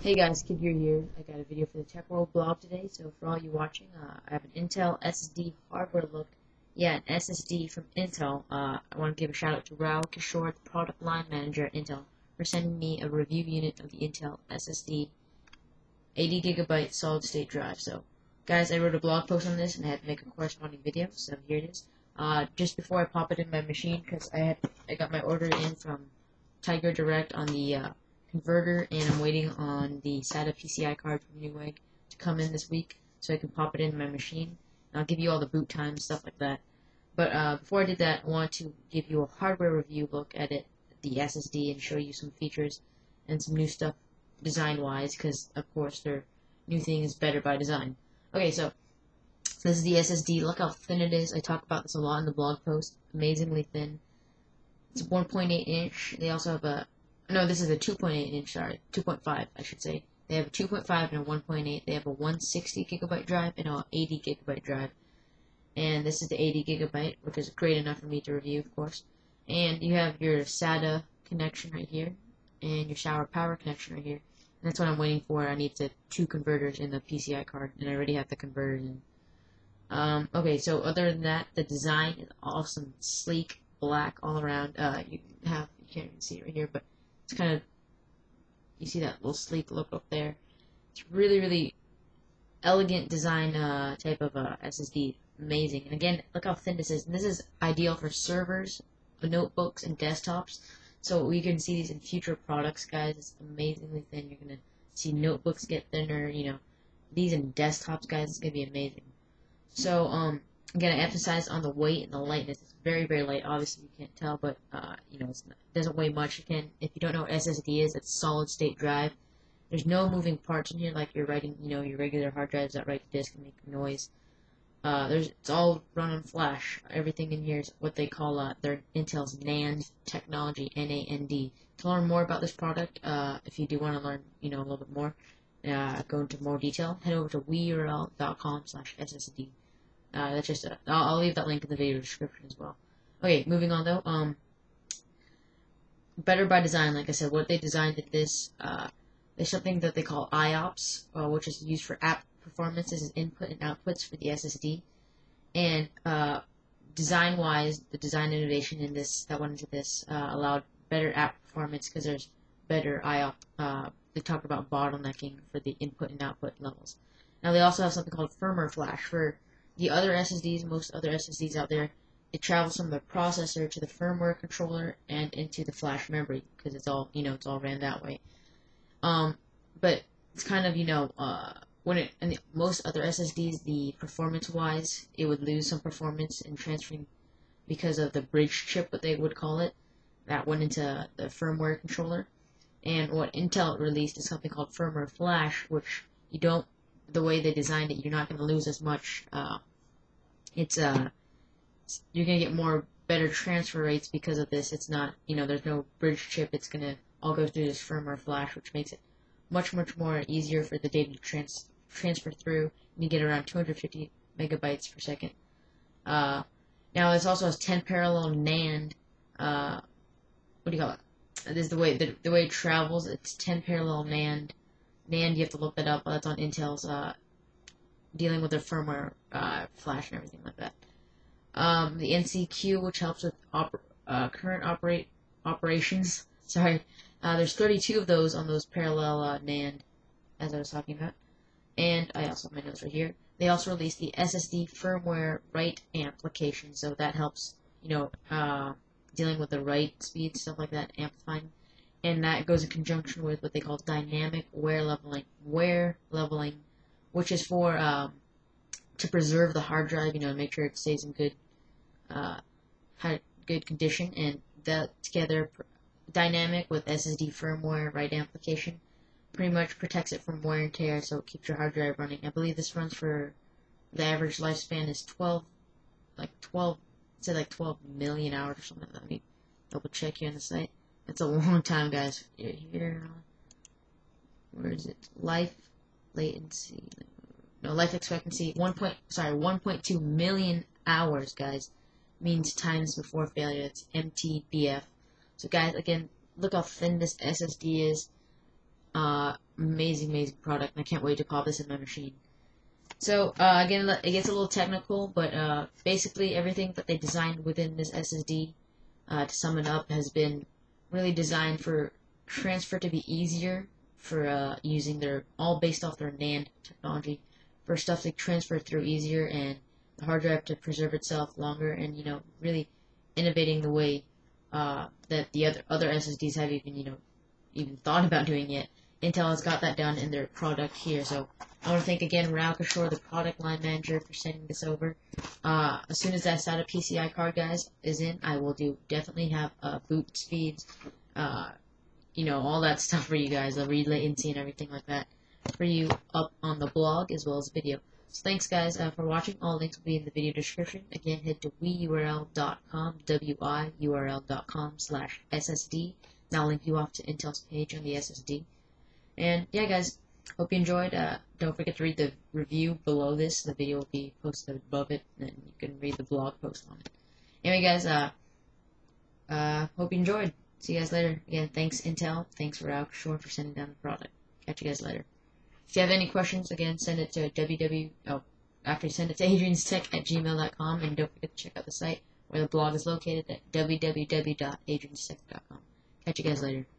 Hey guys, Kidgear here. I got a video for the Tech World blog today, so for all you watching, I have an Intel SSD hardware look. Yeah, an SSD from Intel. I want to give a shout out to Rao Kishore, the product line manager at Intel, for sending me a review unit of the Intel SSD 80GB solid state drive. So, guys, I wrote a blog post on this and I had to make a corresponding video, so here it is. Just before I pop it in my machine, because I got my order in from Tiger Direct on the converter, and I'm waiting on the SATA PCI card from Newegg to come in this week so I can pop it in my machine. And I'll give you all the boot time, stuff like that. But before I did that, I want to give you a hardware review look at it, the SSD, and show you some features and some new stuff design-wise, because of course their new thing is better by design. Okay, so this is the SSD. Look how thin it is. I talk about this a lot in the blog post. Amazingly thin. It's 1.8 inch. They also have a No, this is a 2.8 inch, sorry, 2.5, I should say. They have a 2.5 and a 1.8. They have a 160GB drive and an 80GB drive. And this is the 80GB, which is great enough for me to review, of course. And you have your SATA connection right here, and your shower power connection right here. And that's what I'm waiting for. I need the two converters in the PCI card, and I already have the converters in. Okay, so other than that, the design is awesome, sleek, black all around. You can't even see it right here, but it's kind of, you see that little sleek look up there. It's really, really elegant design type of SSD. Amazing. And again, look how thin this is. And this is ideal for servers, notebooks, and desktops. So we can see these in future products, guys. It's amazingly thin. You're going to see notebooks get thinner, you know. These in desktops, guys, it's going to be amazing. So, again, I emphasize on the weight and the lightness. It's very, very light. Obviously, you can't tell, but you know, it doesn't weigh much. If you don't know what SSD is, it's solid state drive. There's no moving parts in here like you're writing, you know, your regular hard drives that write to disk and make noise. It's all run on flash. Everything in here is what they call their Intel's NAND technology, NAND. To learn more about this product, if you do want to learn, you know, a little bit more, go into more detail, head over to weurl.com/SSD. That's just I'll leave that link in the video description as well. Okay, moving on though. Better by design, like I said, what they designed at this, there's something that they call IOPS, which is used for app performance as input and outputs for the SSD. And design-wise, the design innovation in this that went into this allowed better app performance because there's better IOPS. They talked about bottlenecking for the input and output levels. Now they also have something called firmware flash for the other SSDs, most other SSDs out there, it travels from the processor to the firmware controller and into the flash memory because it's all, you know, it's all ran that way. But it's kind of, you know, most other SSDs, the performance-wise, it would lose some performance in transferring because of the bridge chip, what they would call it, that went into the firmware controller. And what Intel released is something called firmware flash, which you don't. The way they designed it, you're not going to lose as much. You're going to get better transfer rates because of this. It's not, you know, there's no bridge chip. It's going to all go through this firmware flash, which makes it much, much more easier for the data to transfer through. And you get around 250 MB per second. Now this also has 10 parallel NAND. What do you call it? This is the way it travels. It's 10 parallel NAND. You have to look that up. That's on Intel's dealing with their firmware flash and everything like that. The NCQ, which helps with current operations. Sorry, there's 32 of those on those parallel NAND, as I was talking about. And I also have my notes right here. They also released the SSD firmware write amplification, so that helps, you know, dealing with the write speed, stuff like that, amplifying. And that goes in conjunction with what they call dynamic wear leveling, which is for to preserve the hard drive, you know, make sure it stays in good condition. And that together, dynamic with SSD firmware write application, pretty much protects it from wear and tear, so it keeps your hard drive running. I believe this runs for the average lifespan is 12 million hours or something. Let me double check here on the site. It's a long time, guys. Here, where is it? Life expectancy. 1.2 million hours, guys. Means times before failure. That's MTBF. So, guys, again, look how thin this SSD is. amazing, amazing product, and I can't wait to pop this in my machine. So, again, it gets a little technical, but basically everything that they designed within this SSD, to sum it up, has been really designed for transfer to be easier for using their, all based off their NAND technology, for stuff to transfer through easier and the hard drive to preserve itself longer, and, you know, really innovating the way that the other SSDs have even, you know, even thought about doing yet. Intel has got that done in their product here. So I want to thank again Rao Kishore, the product line manager, for sending this over. As soon as that SATA PCI card, guys, is in, I will definitely have boot speeds, you know, all that stuff for you guys, the read latency and everything like that, for you up on the blog as well as video. So thanks, guys, for watching. All links will be in the video description. Again, head to wiurl.com, wiurl.com/SSD. Now I'll link you off to Intel's page on the SSD. And yeah, guys, hope you enjoyed. Don't forget to read the review below this. The video will be posted above it, and you can read the blog post on it. Anyway, guys, hope you enjoyed. See you guys later. Again, thanks Intel. Thanks Rao Kishore for sending down the product. Catch you guys later. If you have any questions, again, send it to adrianstech@gmail.com, and don't forget to check out the site where the blog is located at www.adrianstech.com. Catch you guys later.